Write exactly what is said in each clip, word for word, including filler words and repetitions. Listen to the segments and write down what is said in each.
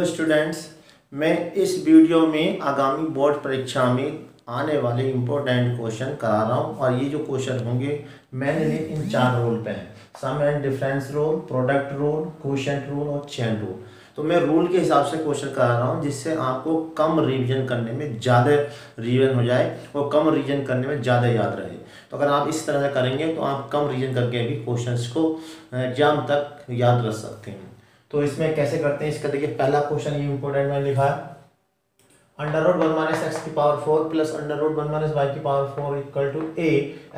Hello students, मैं इस video में आगामी बोर्ड परीक्षा में आने वाले इम्पोर्टेंट क्वेश्चन करा रहा हूँ। और ये जो क्वेश्चन होंगे मैंने इन चार रोल पे हैं, sum and difference role, product role, quotient role और चेन रोल। तो मैं रूल के हिसाब से क्वेश्चन करा रहा हूँ जिससे आपको कम रिवीजन करने में ज़्यादा रिवीजन हो जाए और कम रिवीजन करने में ज़्यादा याद रहे। तो अगर आप इस तरह से करेंगे तो आप कम रिवीजन करके भी क्वेश्चंस को एग्जाम तक याद रख सकते हैं। तो इसमें कैसे करते हैं इसका देखिए, पहला क्वेश्चन ये इम्पोर्टेंट मैंने लिखा है, under root one minus x की power four plus under root one minus Y की power four equal to A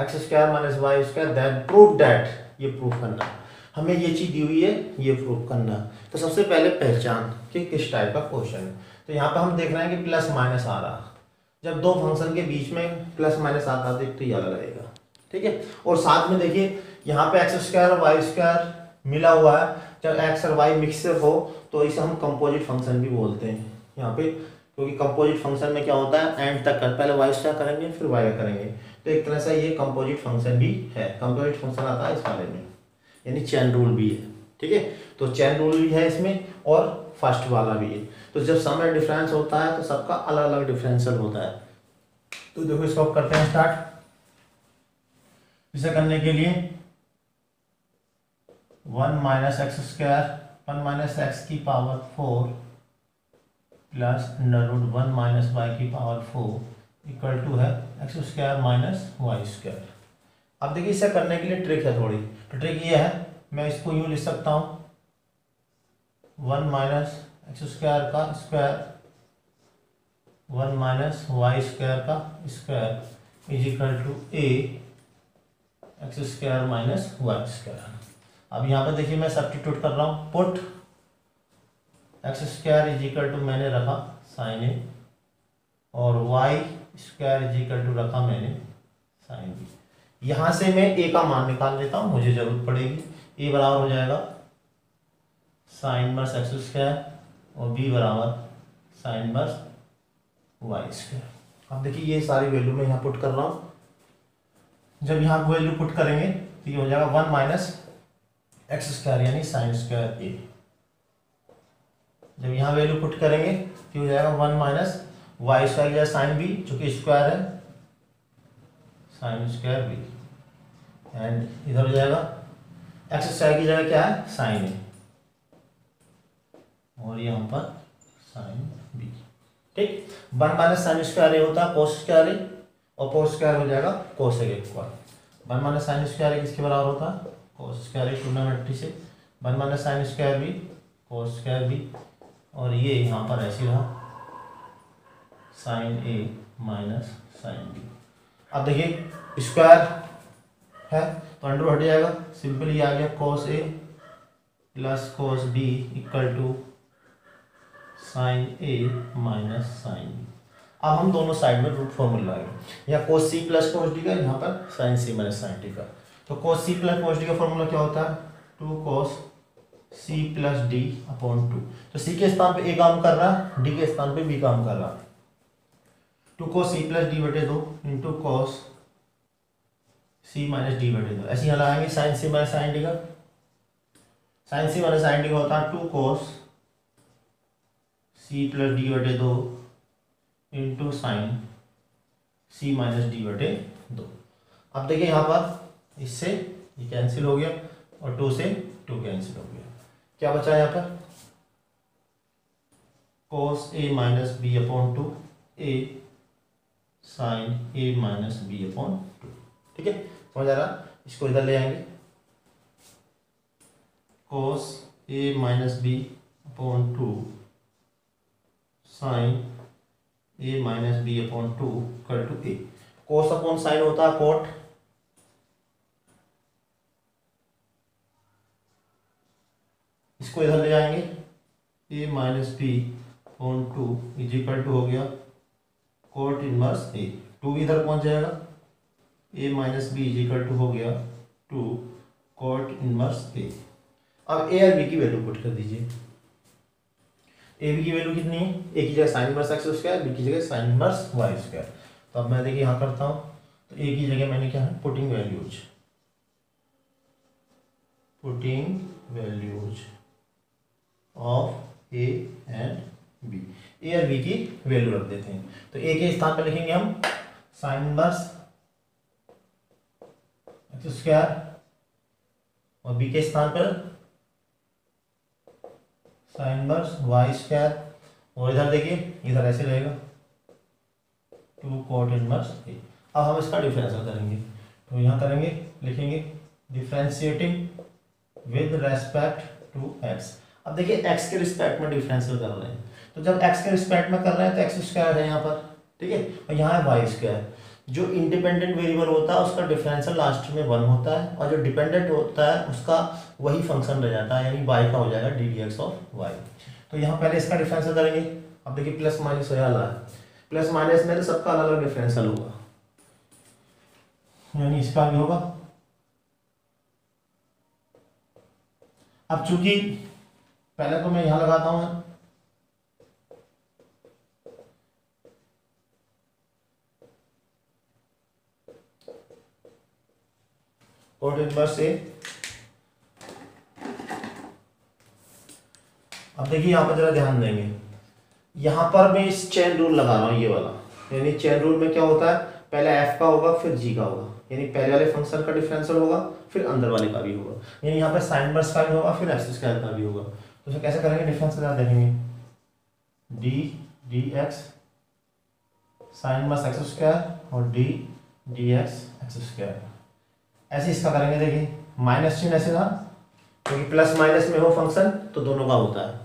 x square minus Y square, that prove that, ये प्रूफ करना हमें, ये चीज़ दी हुई है, ये प्रूफ करना। तो सबसे पहले पहचान कि किस टाइप का क्वेश्चन है। तो यहाँ पर हम देख रहे हैं कि प्लस माइनस आ रहा, जब दो फंक्शन के बीच में प्लस माइनस आता है तो याद रहेगा, ठीक है। और साथ में देखिए यहाँ पे एक्स स्क्वायर और वाई स्क्वायर मिला हुआ है, जब एक्स और वाई मिक्सअप हो तो इसे हम कंपोजिट फंक्शन भी बोलते हैं यहाँ पे, क्योंकि कंपोजिट फंक्शन में क्या होता है एंड तक कर, पहले वाई स्क्वायर करेंगे फिर वाई करेंगे। तो एक तरह से ये कंपोजिट फंक्शन भी है, कंपोजिट फंक्शन आता है इस बारे में, यानी चेन रूल भी है, ठीक है। तो चेन रूल भी है इसमें और फर्स्ट वाला भी है। तो जब सम एंड डिफरेंस होता है तो सबका अलग अलग डिफरेंशियल होता है। तो देखो इसको करते हैं स्टार्ट। इसे करने के लिए one minus x square one minus x की power four plus under root one minus Y की पावर फोर इक्वल टू है x square minus Y square. अब देखिए इसे करने के लिए ट्रिक है थोड़ी, तो ट्रिक ये है, मैं इसको यूँ लिख सकता हूँ वन माइनस एक्स स्क्वायर का square one minus Y square का square is equal to A x square minus Y square. अब यहाँ पर देखिए मैं सब्स्टिट्यूट कर रहा हूँ, put x square is equal to मैंने रखा साइन ए और Y square is equal to रखा मैंने साइन बी। यहाँ से मैं ए का मान निकाल लेता हूँ, मुझे ज़रूरत पड़ेगी। ए बराबर हो जाएगा साइन बस एक्स स्क्वायर और बी बराबर साइन बस वाई स्क्वायर। अब देखिए ये सारी वैल्यू मैं यहाँ पुट कर रहा हूँ। जब यहाँ वैल्यू पुट करेंगे तो ये हो जाएगा वन माइनस एक्स स्क्वायर यानी साइन स्क्वायर ए। जब यहाँ वैल्यू पुट करेंगे तो हो जाएगा वन माइनस वाई स्क्वायर या साइन बी, चूंकि स्क्वायर है साइन स्क्वायर बी, एंड इधर हो जाएगा एक्स स्क्वायर की जगह क्या है साइन ए और यहाँ पर साइन बी, ठीक। One minus sine square A होता है कोस स्क्वायर ए और कोस स्क्वायर हो जाएगा कोस ए के equal. One minus sine square A किसके बराबर होता है कोस स्क्वायर टूर्नामेंट्री से, one minus sine square B cos square B, और ये यहाँ पर ऐसे रहा साइन ए माइनस साइन बी। अब देखिए स्क्वायर है तो अंडर हट जाएगा, सिंपली आ गया cos A plus cos B equal to sine A minus sine B. अब हम दोनों साइड में रूट फॉर्मूला लगाएंगे, यहाँ कोस सी प्लस कोस डी का, यहाँ पर sine C minus sine D का। तो cos C plus cos D का फॉर्मूला क्या होता है two cos C plus D upon two. तो सी के स्थान पे ए काम कर रहा है, डी के स्थान पे बी काम कर रहा है। Two cos C plus D बटे दो into cos C minus D बटे दो, ऐसे यहाँ लगाएंगे sine C minus sine D का। Sine C minus sine D का होता है two cos C plus D बटे दो into sine C minus D बटे दो। अब देखिए यहाँ पर इससे ये कैंसिल हो गया और टू से टू कैंसिल हो गया, क्या बचा यहाँ पर cos A minus B upon two A sine A minus B upon two, ठीक है। समझ आ रहा, इसको इधर ले आएंगे cos A minus B upon two sine A minus B upon two equal to A. Cos upon sine होता है कोट, इसको इधर ले जाएंगे A minus B upon two is equal to हो गया कोट इनवर्स ए, टू इधर पहुंच जाएगा A minus B is equal to हो गया टू कोट इनवर्स ए। अब ए और बी की वैल्यू पुट कर दीजिए, ए बी की वैल्यू कितनी है, ए की जगह sine inverse x square, B की जगह साइन इनवर्स वाई स्क्वायर। तो अब मैं देखिए यहाँ करता हूँ, तो ए की जगह मैंने क्या है putting values, putting values of A and B, A और बी की वैल्यू रख देते हैं। तो ए के स्थान पर लिखेंगे हम साइन इनवर्स एक्स स्क्वायर और बी के स्थान पर साइन इनवर्स वाई स्क्वायर और इधर देखिए इधर ऐसे रहेगा टू कोट इनवर्स ए। अब हम इसका डिफरेंशियल करेंगे तो यहाँ करेंगे लिखेंगे differentiating with respect to x. अब देखिए एक्स के रिस्पेक्ट में डिफरेंशियल कर रहे हैं तो जब एक्स के रिस्पेक्ट में कर रहे हैं तो एक्स स्क्वायर है यहाँ पर, ठीक है, और यहाँ है वाई स्क्वायर। जो इंडिपेंडेंट वेरिएबल होता है उसका डिफरेंशियल लास्ट में वन होता है और जो डिपेंडेंट होता है उसका वही फंक्शन रह जाता है, यानी वाई का हो जाएगा D D x of Y. तो यहाँ पहले इसका डिफरेंशियल करेंगे। अब देखिए प्लस माइनस हो जाए प्लस माइनस में तो सबका अलग अलग डिफरेंशियल होगा, यानी इसका भी होगा। अब चूंकि पहले तो मैं यहां लगाता हूं कोट इनवर्स ए। अब देखिए यहां पर जरा ध्यान देंगे, यहां पर मैं इस चेन रूल लगा रहा हूं ये वाला, यानी चेन रूल में क्या होता है पहले एफ का होगा फिर जी का होगा, यानी पहले वाले फंक्शन का डिफरेंशियल होगा फिर अंदर वाले का भी होगा, यानी यहाँ पर साइन इनवर्स का भी होगा फिर एक्स स्क्वायर का भी होगा। तो उसे कैसे करेंगे डिफरेंशियल आप देखेंगे D D x sine inverse x square और D D x x square, ऐसे इसका करेंगे। देखिए माइनस चिन्ह ऐसे था क्योंकि प्लस माइनस में हो फंक्शन तो दोनों का होता है।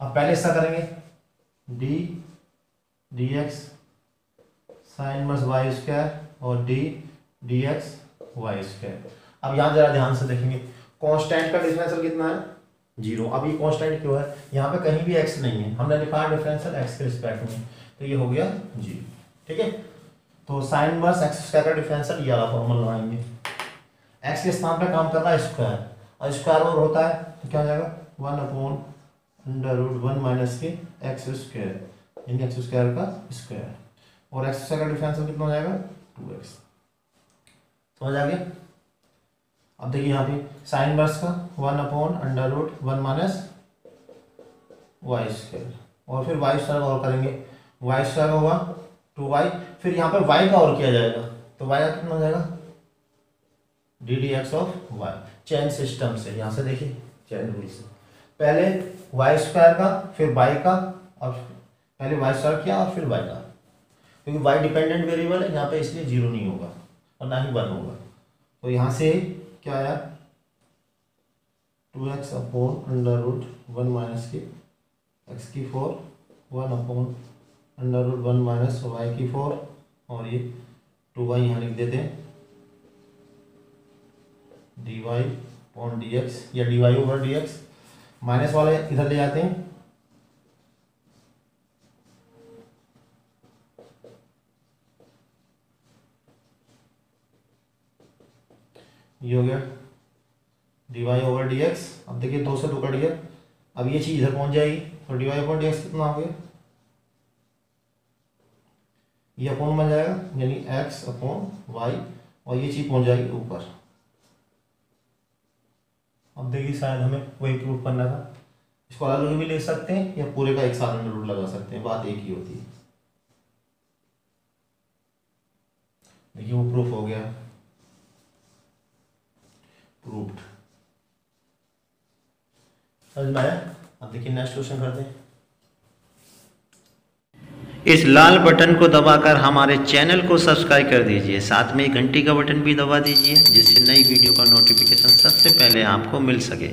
अब पहले इसका करेंगे D D x sine inverse Y square और D D x Y square. अब यहाँ जरा ध्यान से देखेंगे कांस्टेंट का डिफरेंशियल कितना है जीरो। अब ये कांस्टेंट क्यों है, यहाँ पे कहीं भी एक्स नहीं है, हमने लिखा डिफरेंशियल एक्स के रिस्पेक्ट में, तो ये हो गया जीरो, ठीक है। तो साइन इनवर्स एक्स स्क्वायर का डिफरेंशियल ये वाला फॉर्मूला लगाएंगे, एक्स के स्थान पर काम करना स्क्वायर और स्क्वायर और होता है तो क्या हो जाएगा one upon under root one minus के एक्स स्क्वायर, यानी एक्स स्क्वायर का स्क्वायर और एक्स स्क्वायर का डिफरेंशियल कितना हो जाएगा टू एक्स। समझ आ गया। अब देखिए यहाँ पे साइन इनवर्स का one upon under root one minus Y square और फिर वाई स्क्वायर का और करेंगे वाई स्क्वायर का होगा टू वाई, फिर यहाँ पर वाई का और किया जाएगा तो वाई का कितना हो जाएगा D D x of Y. Chain system से यहाँ से देखिए चेन रूल से पहले वाई स्क्वायर का फिर वाई का और पहले वाई स्क्वायर किया और फिर वाई का, क्योंकि वाई डिपेंडेंट वेरिएबल है यहाँ पे इसलिए जीरो नहीं होगा और ना ही वन होगा। तो यहाँ से क्या आया two x upon under root one minus की एक्स की four one upon under root one minus Y की फोर और ये टू वाई यहाँ लिख देते हैं d y upon d x या d Y over D x, minus वाले इधर ले जाते हैं ये हो गया D Y over D x. अब देखिए दो से दो कट गया, अब ये चीज़ इधर पहुंच जाएगी तो D Y over D x कितना हो गया ये अपॉन बन जाएगा, यानी एक्स अपॉन वाई और ये चीज़ पहुंच जाएगी ऊपर। अब देखिए शायद हमें वही प्रूव करना था, इसको अलग भी ले सकते हैं या पूरे का एक साथ अंडर रूट लगा सकते हैं, बात एक ही होती है। देखिए वो प्रूफ हो गया प्रूव्ड, समझ में आया। अब देखिए नेक्स्ट क्वेश्चन करते हैं। इस लाल बटन को दबाकर हमारे चैनल को सब्सक्राइब कर दीजिए, साथ में एक घंटी का बटन भी दबा दीजिए जिससे नई वीडियो का नोटिफिकेशन सबसे पहले आपको मिल सके।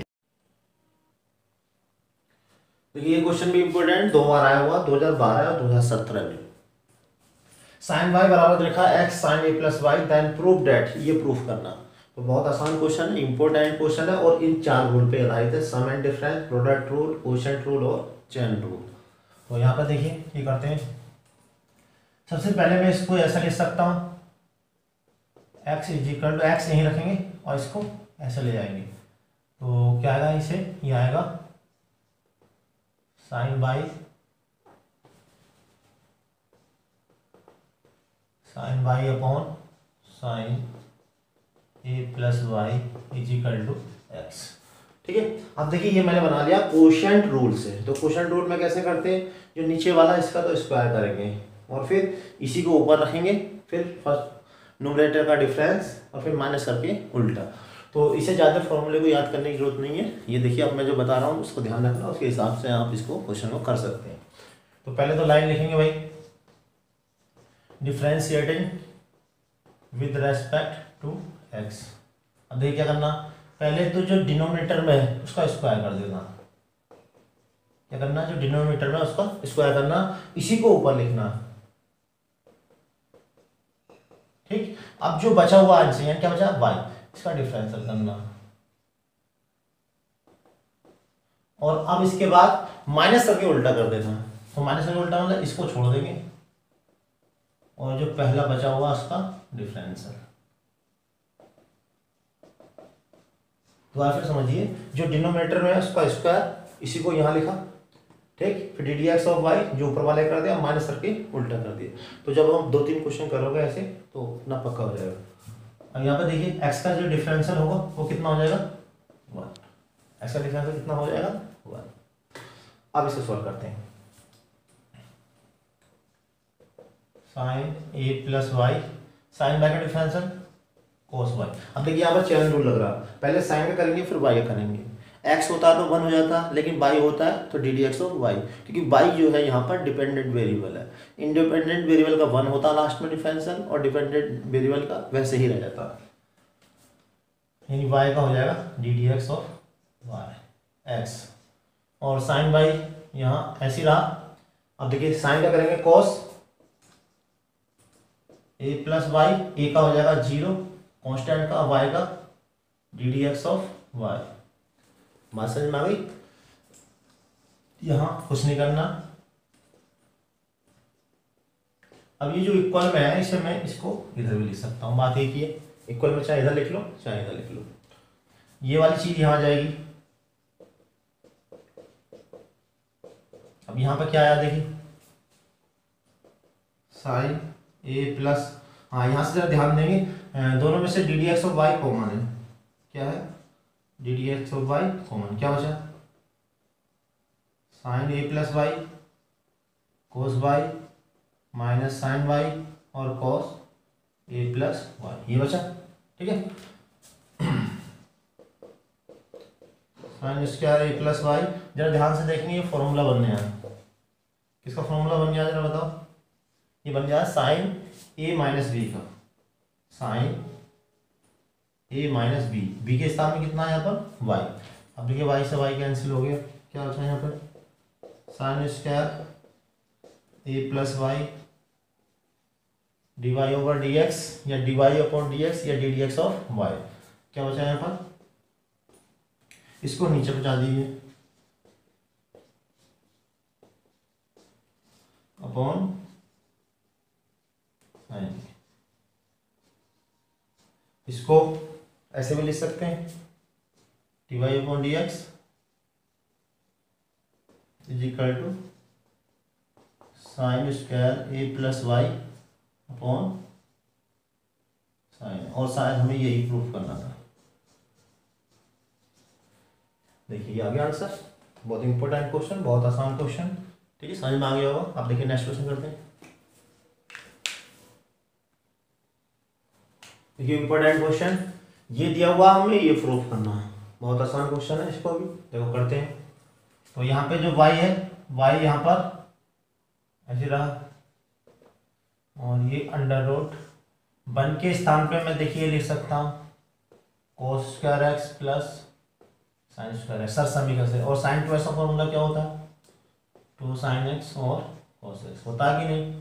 देखिए ये क्वेश्चन भी इंपोर्टेंट दो बार आया हुआ दो हज़ार बारह और दो हज़ार सत्रह में। साइन वाई बराबर लिखा x sine A plus y then prove that, ये प्रूफ करना तो बहुत आसान क्वेश्चन है, इंपॉर्टेंट क्वेश्चन है और इन चार रूल पे आधारित है sum and difference, product rule, quotient rule और चेन रूल। तो यहाँ पर देखिए ये करते हैं। सबसे पहले मैं इसको ऐसा लिख सकता हूँ x is equal to x यहीं रखेंगे और इसको ऐसा ले जाएंगे तो क्या आएगा इसे ये आएगा sine y sine y upon sine A plus y is equal to x. ठीक है। अब देखिए ये मैंने बना लिया कोशेंट रूल से। तो कोशेंट रूल में कैसे करते हैं, जो नीचे वाला इसका तो स्क्वायर करेंगे और फिर इसी को ऊपर रखेंगे, फिर फर्स्ट न्यूमरेटर का डिफरेंस और फिर माइनस करके उल्टा। तो इसे ज़्यादा फॉर्मूले को याद करने की जरूरत नहीं है। ये देखिए अब मैं जो बता रहा हूँ उसको ध्यान रखना, उसके हिसाब से आप इसको क्वेश्चन को कर सकते हैं। तो पहले तो लाइन लिखेंगे भाई, differentiating with respect to x. अब देखिए क्या करना, पहले तो जो डिनोमिनेटर में है उसका स्क्वायर कर देना। क्या करना, जो डिनोमिनेटर में उसका स्क्वायर करना, इसी को ऊपर लिखना। ठीक, अब जो बचा हुआ आंसर यानी क्या बचा वाई, इसका डिफरेंशियल करना। और अब इसके बाद माइनस करके उल्टा कर देना। तो माइनस करके उल्टा मतलब इसको छोड़ देंगे और जो पहला बचा हुआ उसका डिफरेंशियल। तो आप फिर समझिए जो डिनोमिनेटर में उसका स्क्वायर, इसी को यहाँ लिखा। ठीक, फिर d D x of y जो ऊपर वाले कर दिया, माइनस करके उल्टा कर दिया। तो जब हम दो तीन क्वेश्चन करोगे ऐसे तो अपना पक्का हो जाएगा। अब यहाँ पर देखिए एक्स का जो डिफरेंशियल होगा वो कितना हो जाएगा, वन। एक्स का डिफरेंशियल कितना हो जाएगा, वन। अब इसे सॉल्व करते हैं। साइन ए प्लस वाई, साइन वाई का डिफरेंशियल कोस वाई। अब देखिए यहाँ पर चेन रूल लग रहा, पहले साइन का करेंगे फिर वाई का करेंगे। एक्स होता तो वन हो जाता, लेकिन वाई होता है तो d D x of y, क्योंकि वाई जो है यहाँ पर डिपेंडेंट वेरिएबल है। इंडिपेंडेंट वेरिएबल का वन होता लास्ट में डिफरेंशियल और डिपेंडेंट वेरिएबल का वैसे ही रह जाता, यानी वाई का हो जाएगा D D x of y x. और साइन वाई यहाँ ऐसी रहा। अब देखिए साइन का करेंगे cos A plus y, A का हो जाएगा जीरो कॉन्स्टेंट का, वाई का d D x of y. बात समझ में आ गई, यहाँ कुछ नहीं करना। अब ये जो इक्वल में है इसे मैं इसको इधर भी लिख सकता हूँ। बात एक ही है, इक्वल में चाहे इधर लिख लो चाहे इधर लिख लो, ये वाली चीज यहाँ आ जाएगी। अब यहाँ पर क्या आया देखिए, साइन ए प्लस, हाँ यहाँ से जरा ध्यान देंगे, दोनों में से d D x of y common है। क्या है, d D x of y common. क्या बचा, साइन ए plus y cos y minus sine y और कोस ए प्लस वाई, ये बचा। ठीक है, साइन स्क्वायर ए प्लस वाई। जरा ध्यान से देखेंगे ये फॉर्मूला बन गया, किसका फॉर्मूला बन गया जरा बताओ। ये बन गया साइन ए माइनस बी का, साइन ए माइनस बी, बी के स्थान में कितना है यहाँ पर वाई। अब देखिए वाई से वाई कैंसिल हो गया, क्या होता है यहाँ पर साइन स्क्वायर ए plus y d Y over D x या d y upon d x या d D x of y. क्या बचा है यहाँ पर, इसको नीचे पहुँचा दीजिए, अपॉन साइन। इसको ऐसे भी लिख सकते हैं, d y upon d x is equal to sine square A plus y upon sine. और शायद हमें यही प्रूफ करना था। देखिए ये आ गया आंसर, बहुत इंपॉर्टेंट क्वेश्चन, बहुत आसान क्वेश्चन। ठीक है, समझ में आ गया होगा। आप देखिए नेक्स्ट क्वेश्चन करते हैं। देखिए इंपॉर्टेंट क्वेश्चन, ये दिया हुआ हमें, ये प्रूफ करना है। बहुत आसान क्वेश्चन है, इसको भी देखो करते हैं। तो यहाँ पे जो y है, y यहाँ पर ऐसे रहा और ये अंडर रूट वन के स्थान पे मैं देखिए लिख सकता हूँ cos square x plus sine square x, sir समीकरण से। और साइन टू एक्स का फॉर्मूला क्या होता है, टू साइन एक्स और कोस एक्स, होता कि नहीं।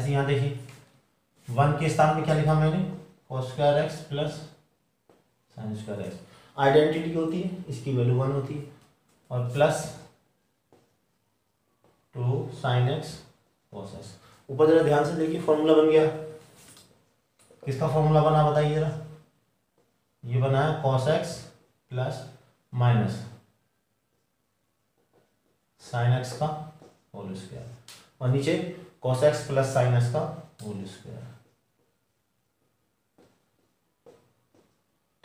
ऐसे यहाँ देखिए वन के स्थान पर क्या लिखा मैंने, cos square x plus sine square x. Identity होती है, इसकी वैल्यू वन होती है, और plus two sine x cos x. ऊपर जरा ध्यान से देखिए फॉर्मूला बन गया, किसका फॉर्मूला बना बताइए जरा। ये बना है cos x plus minus sine x का होल स्क्वायर, और नीचे cos x plus sine x का होल स्क्वायर।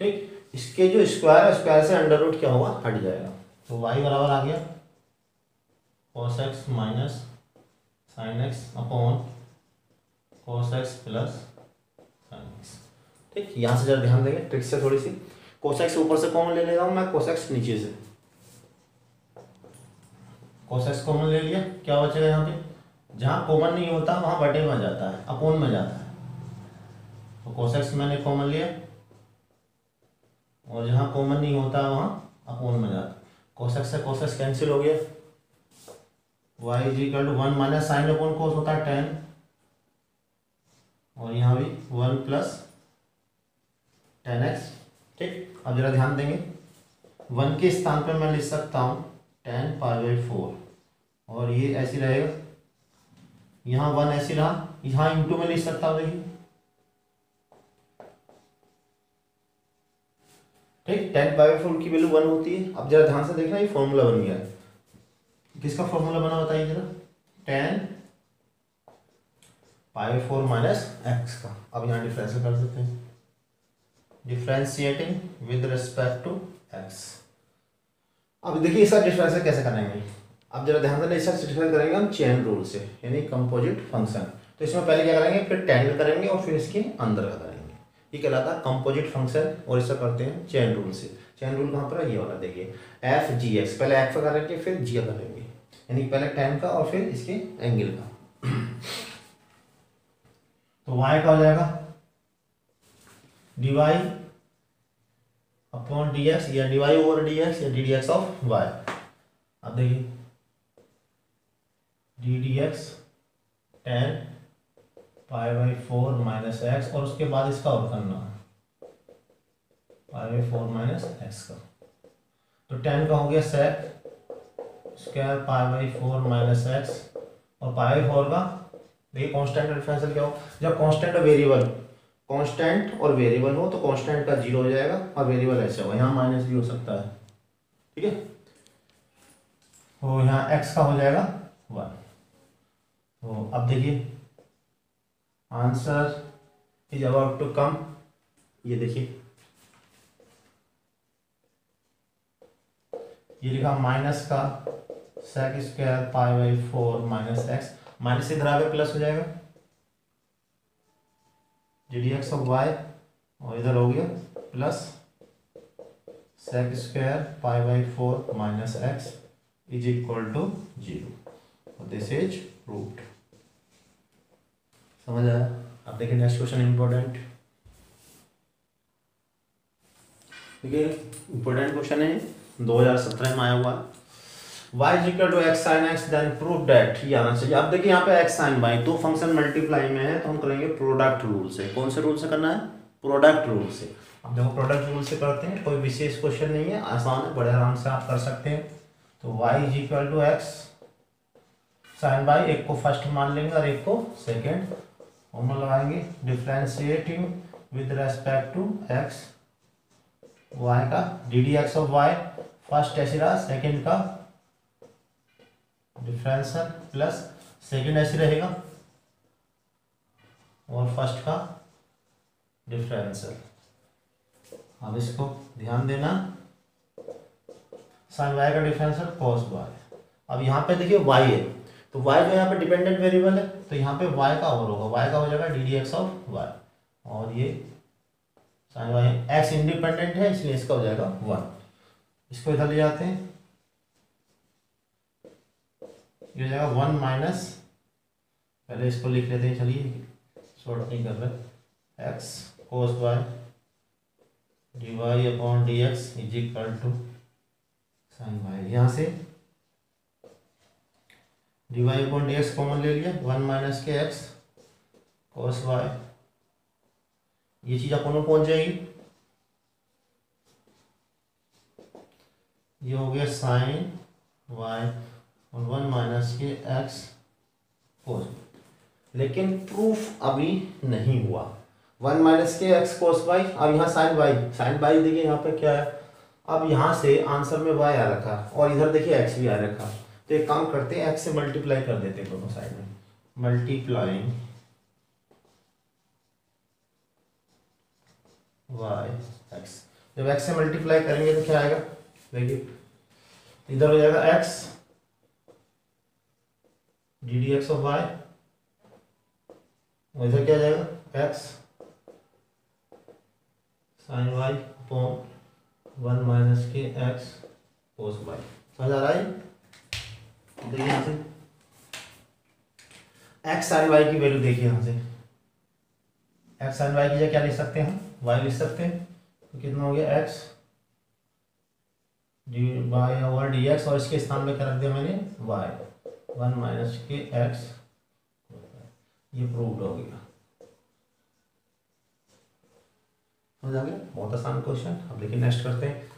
ठीक, इसके जो स्क्वायर है स्क्वायर से अंडर रूट क्या हुआ, हट जाएगा। तो वाई बराबर आ गया cos x minus sine x upon cos x plus sine x. ठीक, यहाँ से जरा ध्यान देंगे ट्रिक से थोड़ी सी। कॉस एक्स ऊपर से कॉमन ले लेगा मैं, कॉस एक्स नीचे से, कॉस एक्स कॉमन ले लिया। क्या बचेगा यहाँ पे, जहाँ कॉमन नहीं होता वहाँ बटे में जाता है, अपॉन में जाता है। तो कॉस एक्स मैंने कॉमन लिया और जहाँ कॉमन नहीं होता वहाँ अपॉन में जाता है। कॉस एक्स से कॉस एक्स कैंसिल हो गया, y is equal to one minus sine upon cos होता है टेन, और यहाँ भी वन प्लस टेन एक्स। ठीक, अब जरा ध्यान देंगे, वन के स्थान पर मैं लिख सकता हूँ टेन पाई बाई फोर, और ये ऐसी रहेगा, यहाँ वन ऐसी रहा, यहाँ इंटू में लिख सकता हूँ। देखिए ठीक, टेन पाई बाई फोर की वैल्यू वन होती है। अब जरा ध्यान से देखना, ये फॉर्मूला बन गया है, किसका फॉर्मूला बना बताइए जरा, tan pi four minus x का। अब यहाँ डिफ्रेंस कर सकते हैं, differentiating with respect to x. अब देखिए इसका डिफ्रेंस कैसे करेंगे, अब जरा ध्यान देना, इसका डिफ्रेंस करेंगे हम चेन रूल से, यानी कंपोजिट फंक्शन। तो इसमें पहले क्या करेंगे, फिर टेन का करेंगे और फिर इसके अंदर का करेंगे, ये कहलाता है कंपोजिट फंक्शन। और इसका करते हैं चेन रूल से। चेन रूल कहाँ पर है, ये वाला देखिए, एफ जी एक्स, पहले एफ का करेंगे फिर जी का करेंगे, यानी पहले टेन का और फिर इसके एंगल का। तो y का हो जाएगा dy अपॉन dx या dy ओवर dx या ddx ऑफ y। अब देखिए ddx tan pi by four minus x, और उसके बाद इसका और करना pi by four minus x का। तो टेन का हो गया sec square pi by four minus x, और पाई बाई फोर का देखिए कांस्टेंट और डिफरेंशियल क्या हो, जब कांस्टेंट और वेरिएबल, कांस्टेंट और वेरिएबल हो तो कांस्टेंट का जीरो हो जाएगा और वेरिएबल ऐसे होगा, यहाँ माइनस भी हो सकता है। ठीक है, तो यहाँ एक्स का हो जाएगा वन। तो अब देखिए answer is about to come, ये देखिए ये लिखा माइनस का sec square pi by four minus x, minus से इधर आगे प्लस हो जाएगा जी डी एक्स ऑफ वाई, और इधर हो गया plus sec square pi by four minus x is equal to zero. This is root. समझ आया? अब देखिए नेक्स्ट क्वेश्चन इंपॉर्टेंट, देखिए इंपॉर्टेंट क्वेश्चन है, दो हज़ार सत्रह में आया हुआ है। y is equal to x sine x then prove that, ये आना चाहिए। आप देखिए यहाँ पे एक्स साइन वाई दो फंक्शन मल्टीप्लाई में है, तो हम करेंगे प्रोडक्ट रूल से। कौन से रूल से करना है, प्रोडक्ट रूल से। अब देखो प्रोडक्ट रूल से करते हैं, कोई विशेष क्वेश्चन नहीं है, आसान है, बड़े आराम से आप कर सकते हैं। तो y is equal to x sine y, एक को फर्स्ट मान लेंगे और एक को सेकेंड, और हम लगाएंगे differentiating with respect to x, y का d D x of y first ऐसी रहा, सेकेंड का डिफरेंशियल प्लस सेकेंड ऐसे रहेगा और फर्स्ट का डिफरेंशियल। अब इसको ध्यान देना, साइन वाई का डिफरेंशियल कॉस वाई। अब यहाँ पे देखिए वाई है, तो वाई जो यहाँ पे डिपेंडेंट वेरिएबल है, तो यहाँ पे वाई का और होगा, वाई का हो जाएगा D D x of y, और ये साइन वाई एक्स इंडिपेंडेंट है इसलिए इसका हो जाएगा वन। इसको इधर ले जाते हैं, ये हो जाएगा वन माइनस, पहले इसको लिख लेते हैं, चलिए शॉर्ट नहीं कर रहे, x cos y d y upon d x is equal to sine y. यहाँ से d y upon d x common ले लिया, वन माइनस के एक्स कोस वाई, ये चीज़ अपनों पहुँच जाएगी, ये हो गया साइन वाई और वन माइनस के एक्स कोस। लेकिन प्रूफ अभी नहीं हुआ, वन माइनस के एक्स कोस वाई। अब यहाँ साइन वाई, साइन वाई देखिए यहाँ पर क्या है, अब यहाँ से आंसर में वाई आ रखा और इधर देखिए एक्स भी आ रखा, तो एक काम करते हैं एक्स से मल्टीप्लाई कर देते हैं दोनों साइड में, मल्टीप्लाइंग वाई एक्स। जब x से मल्टीप्लाई करेंगे तो क्या आएगा, देखिए इधर हो जाएगा x d D x of y, और इधर क्या जाएगा x sine y upon one minus के एक्स कोस वाई। समझ आ रहा है? देखिए यहाँ से एक्स साइन वाई की वैल्यू देखिए, यहाँ से एक्स साइन वाई की जगह क्या लिख सकते हैं हम, वाई लिख सकते हैं। तो कितना हो गया x d Y over D x, और इसके स्थान में क्या रख दिया मैंने वाई, वन माइनस के एक्स। ये प्रूव्ड हो गया। समझ आ गया? बहुत आसान क्वेश्चन। अब देखिए नेक्स्ट करते हैं,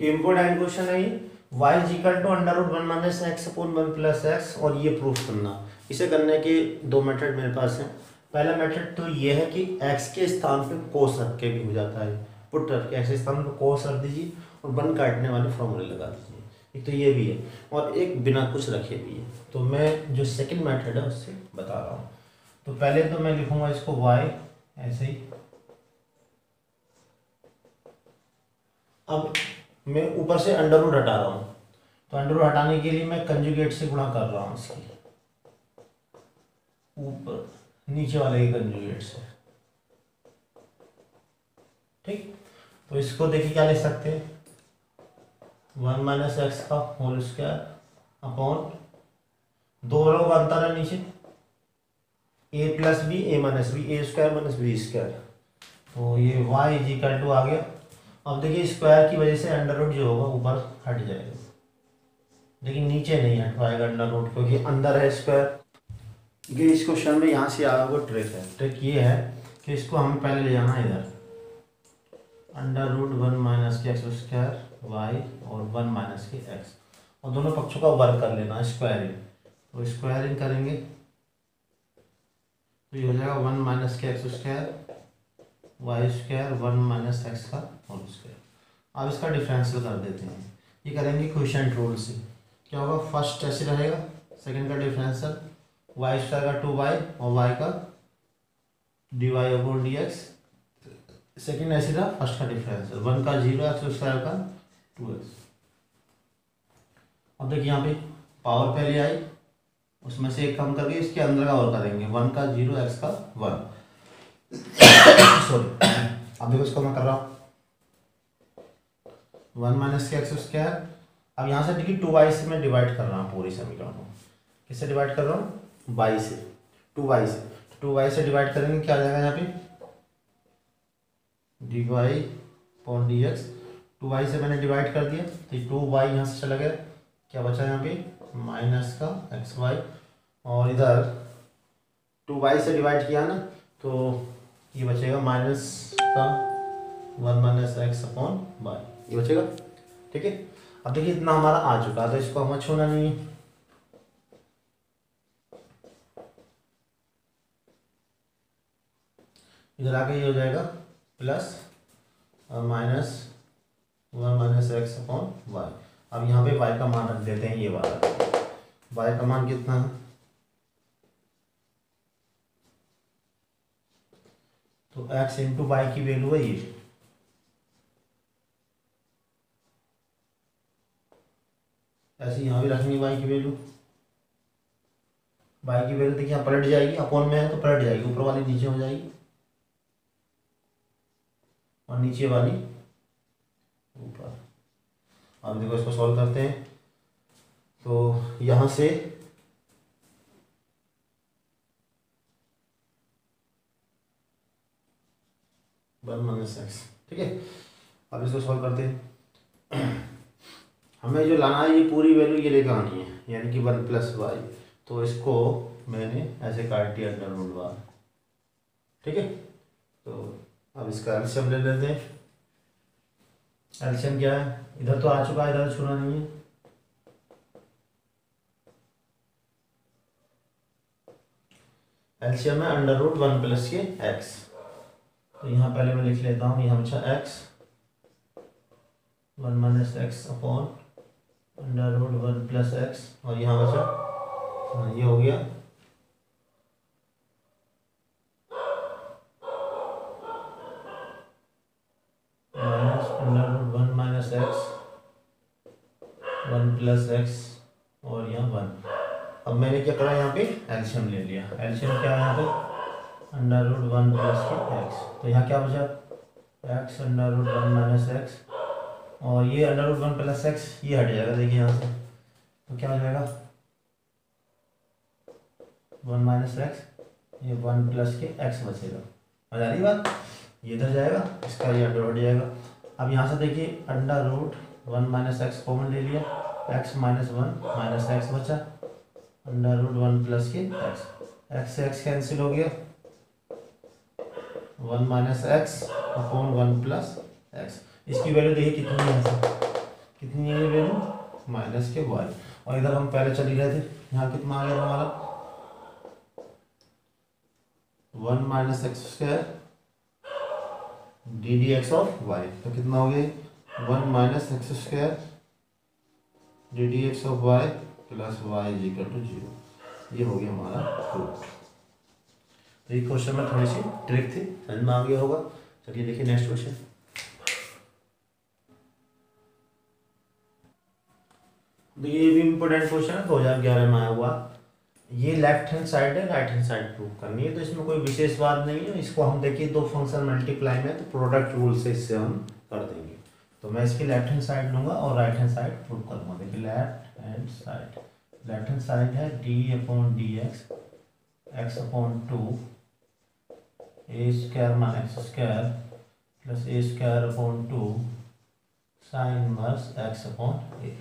ये इंपोर्टेंट क्वेश्चन है। ये y equal to under root one minus x upon one plus x, और ये प्रूफ करना। इसे करने के दो मेथड मेरे पास हैं। पहला मेथड तो ये है कि एक्स के स्थान पे कोस रख के भी हो जाता है, पुट रख के एक्स के स्थान पे कोस रख दीजिए और वन काटने वाले फॉर्मूले लगा दीजिए। एक तो ये भी है और एक बिना कुछ रखे भी है। तो मैं जो सेकेंड मैथड है उससे बता रहा हूँ। तो पहले तो मैं लिखूंगा इसको y ऐसे ही। अब मैं ऊपर से अंडर रूट हटा रहा हूँ, तो अंडर रूट हटाने के लिए मैं कंजुगेट से गुणा कर रहा हूँ इसकी, ऊपर नीचे वाले के कंजुगेट से। ठीक, तो इसको देखिए क्या ले सकते हैं, वन माइनस एक्स का होल स्क्वायर अपॉन, दो वालों का अंतर है नीचे, a plus b a minus b, a square minus b square. तो ये वाई इज इक्वल टू आ गया। अब देखिए स्क्वायर की वजह से अंडर रूट जो होगा ऊपर हट जाएगा, लेकिन नीचे नहीं हट पाएगा अंडर रूट, क्योंकि अंदर है स्क्वायर। ये इस क्वेश्चन में यहाँ से आया हुआ ट्रिक है। ट्रिक ये है कि इसको हमें पहले ले जाना है इधर, अंडर रूट वन माइनस के एक्स स्क्वायर वाई और वन माइनस के एक्स, और दोनों पक्षों का वर्क कर लेना स्क्वायरिंग। तो स्क्वायरिंग करेंगे तो ये हो जाएगा वन माइनस के x square y square one minus x का होल स्क्वायर। अब इसका डिफरेंशियल कर देते हैं। ये करेंगे क्वोशंट रूल से। क्या होगा, फर्स्ट ऐसे रहेगा, सेकंड का डिफरेंशियल वाई स्क्वायर का टू वाई और वाई का d y upon d x. Second ऐसे रहा, फर्स्ट का डिफरेंशियल वन का जीरो, एक्स स्क्वायर का टू एक्स। अब देखिए यहाँ पे पावर पहले आई, उसमें से एक कम करके इसके अंदर का और करेंगे, वन का जीरो एक्स का वन। सॉरी, अब देखो इसको मैं कर रहा हूँ, वन माइनस के एक्स स्क्वायर। अब यहाँ से देखिए टू वाई से मैं डिवाइड कर रहा हूँ पूरी समीकरण को। किससे डिवाइड कर रहा हूँ, वाई से, टू वाई से। टू वाई से डिवाइड करेंगे क्या आ जाएगा, यहाँ पे d y upon d x. Two y से मैंने डिवाइड कर दिया तो टू वाई यहाँ से चला गया, क्या बचा यहाँ पे माइनस का एक्स वाई, और इधर टू वाई से डिवाइड किया ना तो ये बचेगा माइनस का one minus x upon y, ये बचेगा। ठीक है, अब देखिए इतना हमारा आ चुका है, तो इसको हमें छोड़ना नहीं है। इधर आके ये हो जाएगा plus minus one minus x upon y. अब यहाँ पे y का मान रख देते हैं, ये वाला y का मान कितना है, तो x इंटू वाई की वैल्यू है ये। ऐसे यहाँ भी रखेंगे y की वैल्यू, y की वैल्यू देखिए यहाँ पलट जाएगी, अपॉन में है तो पलट जाएगी, ऊपर वाली नीचे हो जाएगी और नीचे वाली ऊपर। अब देखो इसको सॉल्व करते हैं, तो यहाँ से वन माइनस एक्स। ठीक है, अब इसको सॉल्व करते हैं। हमें जो लाना है ये पूरी वैल्यू ये लेकर आनी है, यानी कि वन प्लस वाई। तो इसको मैंने ऐसे काट दिया अंडर रूट वाई। ठीक है, तो अब इसका एलसीएम ले लेते हैं। एलसीएम क्या है, इधर तो आ चुका है, इधर छूना नहीं है। एलसीएम है अंडर रूट वन प्लस के एक्स, तो यहाँ पहले मैं लिख लेता हूँ, यहाँ बचा x one minus x upon under root one plus x, और यहाँ बचा ये हो गया प्लस एक्स और यहाँ वन। अब मैंने क्या करा, यहाँ पे एल्शियम ले लिया। एल्शियम क्या है यहाँ पे, under root one plus x. तो यहाँ क्या बचा, x under root one minus x, और ये under root one plus x ये हट जाएगा। देखिए यहाँ से तो क्या हो जाएगा, वन माइनस एक्स, ये वन प्लस के एक्स बचेगा। मजा आ रही बात, ये इधर जाएगा, इसका ये अंडर हट जाएगा। अब यहाँ से देखिए under root one minus x common ले लिया, x minus one minus x बचा, अंडर रूट वन प्लस के एक्स। एक्स से एक्स कैंसिल हो गया, one minus x upon one plus x. इसकी वैल्यू देखिए कितनी है, कितनी है वैल्यू, माइनस के वाई। और इधर हम पहले चल ही रहे थे, यहाँ कितना आ गया हमारा, one minus x square d D x of Y. तो कितना हो गया, one minus x square d D x of y plus y is equal to zero. ये हो गया हमारा प्रूफ। तो ये क्वेश्चन में थोड़ी सी ट्रिक थी, समझ में आ गया होगा। चलिए देखिए नेक्स्ट क्वेश्चन। देखिए ये भी इम्पोर्टेंट क्वेश्चन है, दो हजार ग्यारह में आया हुआ। ये लेफ्ट हैंड साइड है, राइट हैंड साइड प्रूफ करनी है। तो इसमें कोई विशेष बात नहीं है। इसको हम देखिए दो फंक्शन मल्टीप्लाई में, तो प्रोडक्ट रूल से इससे हम कर देंगे। तो मैं इसकी लेफ्ट हैंड साइड लूंगा और राइट हैंड साइड प्रूव करूँगा। देखिए left hand side, left hand side है d upon d x, x upon two a square minus x square plus a square upon two sine minus x upon a.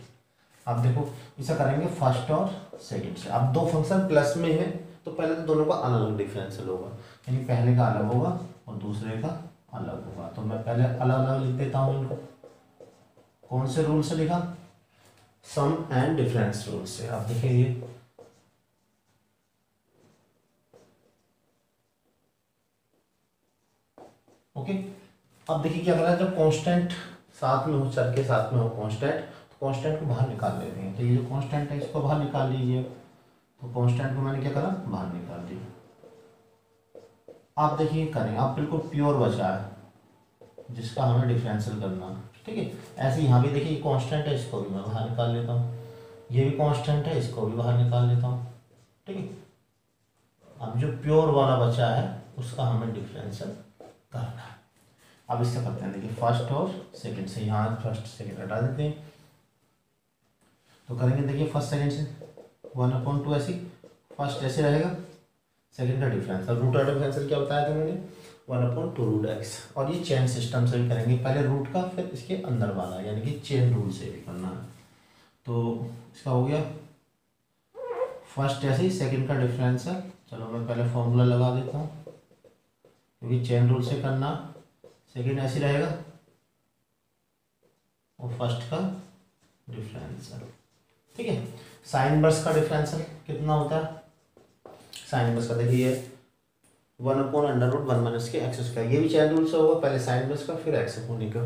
आप देखो इसे करेंगे first और second से। अब दो फंक्शन प्लस में है तो पहले तो दोनों का अलग अलग डिफरेंशियल होगा, यानी पहले का अलग होगा और दूसरे का अलग होगा। तो मैं पहले अलग अलग लिख देता हूँ इनको। कौन से रूल से लिखा, सम एंड डिफरेंस रूल से। आप देखेंगे ओके। अब देखिए क्या करना है, जब कांस्टेंट साथ में हो, चर के साथ में हो कांस्टेंट, तो कांस्टेंट को बाहर निकाल लेते हैं। तो ये जो कांस्टेंट है इसको बाहर निकाल लीजिए। तो कांस्टेंट को मैंने क्या करा, बाहर निकाल दिया। आप देखिए करें, आप बिल्कुल प्योर बचा है जिसका हमें डिफरेंशियल करना है, ठीक है। ऐसे यहाँ भी देखिए कांस्टेंट है, इसको भी मैं बाहर निकाल लेता हूँ। ये भी कांस्टेंट है, इसको भी बाहर निकाल लेता हूँ, ठीक है। अब जो प्योर वाला बचा है उसका हमें डिफरेंशियल करना है। अब इससे करते हैं, देखिए फर्स्ट और सेकंड से। यहाँ फर्स्ट सेकंड हटा देते हैं। तो करेंगे देखिए फर्स्ट सेकंड से वन अपॉन टू, ऐसी फर्स्ट ऐसे रहेगा, सेकेंड का डिफरेंशियल। रूट का डिफरेंशियल क्या बताया था मैंने, one upon two root x. और ये चेन सिस्टम से भी करेंगे, पहले रूट का फिर इसके अंदर वाला, यानी कि चेन रूल से भी करना है। तो इसका हो गया फर्स्ट ऐसे ही, सेकेंड का डिफरेंशियल। चलो मैं पहले फॉर्मूला लगा देता हूँ, क्योंकि चेन रूल से करना। सेकेंड ऐसे रहेगा और फर्स्ट का डिफरेंशियल, ठीक है। साइन वर्स का डिफरेंशियल कितना होता है, साइन वर्स का देखिए one upon under root one minus के एक्स स्क्वायर। ये भी चैन रूल से होगा, पहले साइन बेस का फिर एक्स अपॉन का।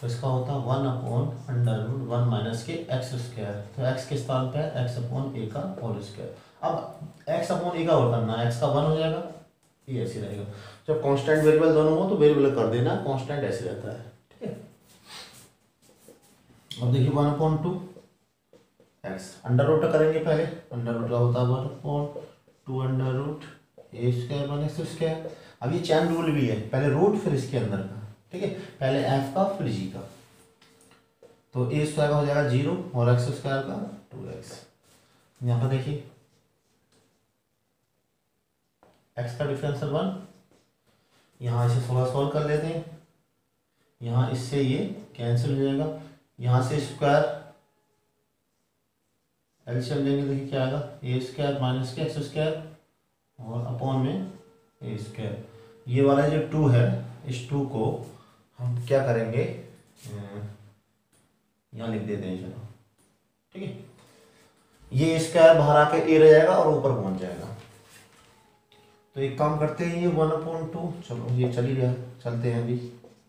तो इसका होता है one upon under root one minus के एक्स स्क्वायर। तो एक्स के स्थान पर एक्स अपॉन ए का होल स्क्वायर। अब एक्स अपॉन ए का और करना, एक्स का वन हो जाएगा, ये ऐसे रहेगा। जब कांस्टेंट वेरिएबल दोनों हो तो वेरिएबल कर देना, कांस्टेंट ऐसे रहता है, ठीक है। अब देखिए one upon two x, under root करेंगे पहले। अंडर रूट का होता है one upon two under root a square minus square. अब ये चैन रूल भी है, पहले रूट फिर इसके अंदर का, ठीक है। पहले एफ का फिर जी का। तो ए स्क्वायर का हो जाएगा जीरो और एक्स स्क्वायर का टू एक्स। यहाँ पर देखिए एक्स का डिफरेंशियल वन, यहाँ इसे थोड़ा सॉल्व कर लेते हैं। यहाँ इससे ये कैंसिल हो जाएगा, यहाँ से स्क्वायर एलसीएम लेंगे। देखिए क्या आएगा, ए स्क्वायर माइनस के एक्स स्क्वायर और अपॉन में ए स्क्वायर। ये वाला जो टू है, इस टू को हम क्या करेंगे, यहाँ लिख देते हैं, चलो ठीक है। ये स्क्वायर बाहर आके ए रह जाएगा और ऊपर पहुंच जाएगा। तो एक काम करते हैं, ये वन अपॉन टू, चलो ये चल ही रहा, चलते हैं अभी,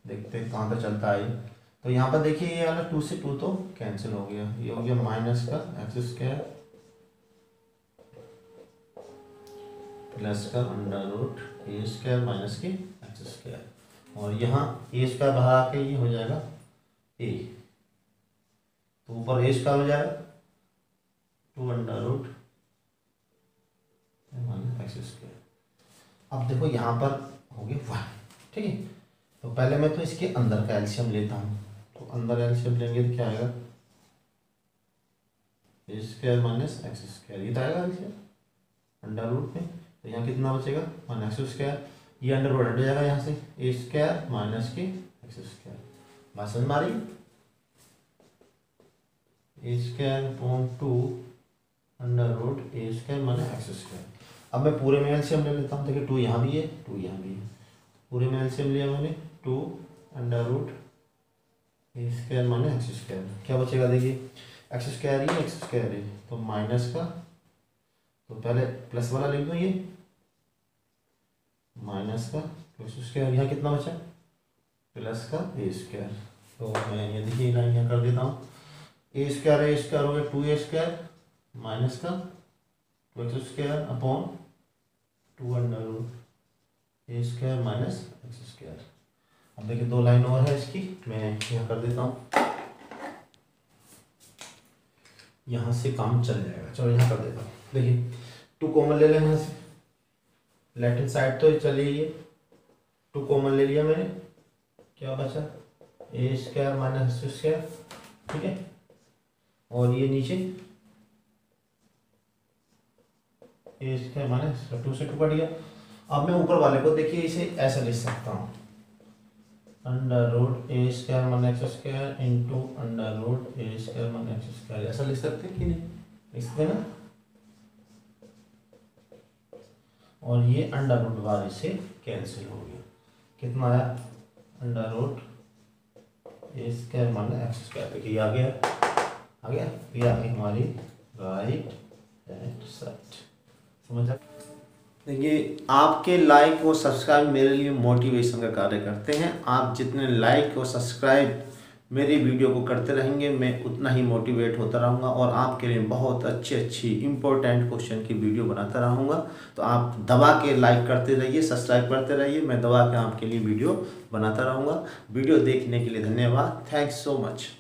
देखते हैं कहाँ पे चलता है। तो यहाँ पर देखिए ये वाला टू से टू तो कैंसिल हो गया, ये हो गया माइनस का एक्स स्क्वायर प्लस का under root a square minus के एक्स स्क्वायर। और यहाँ ए स्क्वायर बाहर आके ये हो जाएगा ए, तो ऊपर ए स्क्वायर हो जाएगा two under root one x square. अब देखो यहाँ पर हो गया वन, ठीक है। तो पहले मैं तो इसके अंदर का एलसीएम लेता हूँ, तो अंदर एलसीएम लेंगे तो क्या आएगा, a square minus x square, ये तो आएगा एलसीएम अंडर रूट में। तो यहाँ कितना बचेगा वन एक्स स्क्वायर, ये अंडर रूट हट जाएगा यहाँ से, ए स्क्वायर माइनस के एक्स स्क्वायर। बात समझ में आ रही, a square upon two under root a square minus x square. अब मैं पूरे में एलसीएम ले लेता हूँ, देखिए टू यहाँ भी है टू यहाँ भी है, पूरे में एलसीएम लिया मैंने two under root a square minus x square. क्या बचेगा, देखिए एक्स स्क्वायर ही एक्स स्क्वायर है, तो माइनस का, तो पहले प्लस वाला लिख दो, ये माइनस का एक्स स्क्वायर, यहाँ कितना बचा प्लस का ए स्क्वायर। तो मैं ये देखिए लाइन यहाँ कर देता हूँ, ए स्क्वायर ए स्क्वायर हो गया टू ए स्क्वायर माइनस का two x square upon two under root a square minus x square. अब देखिए दो लाइन और है इसकी, मैं यहाँ कर देता हूँ, यहाँ से काम चल जाएगा। चलो यहाँ कर देता हूँ, देखिए टू कॉमन ले लें यहाँ से, लेफ्ट हैंड साइड तो चलिए ये टू कॉमन ले लिया मैंने, क्या बचा a square minus x square, ठीक है। और ये नीचे ए स्क्वायर माइनस टू से टू कट गया। अब मैं ऊपर वाले को देखिए इसे ऐसा लिख सकता हूँ, under root a square minus x square into under root a square minus x square, ऐसा लिख सकते हैं कि नहीं, लिख सकते ना। और ये अंडर रूट वाले से कैंसिल हो गया, कितना आया under root a square minus x square. देखिए आ गया आ गया ये आ गई हमारी राइट हैंड साइड। देखिए आपके लाइक और सब्सक्राइब मेरे लिए मोटिवेशन का कार्य करते हैं, आप जितने लाइक और सब्सक्राइब मेरी वीडियो को करते रहेंगे मैं उतना ही मोटिवेट होता रहूँगा और आपके लिए बहुत अच्छी अच्छी इम्पोर्टेंट क्वेश्चन की वीडियो बनाता रहूँगा। तो आप दबा के लाइक करते रहिए, सब्सक्राइब करते रहिए, मैं दबा के आपके लिए वीडियो बनाता रहूँगा। वीडियो देखने के लिए धन्यवाद, थैंक्स सो मच।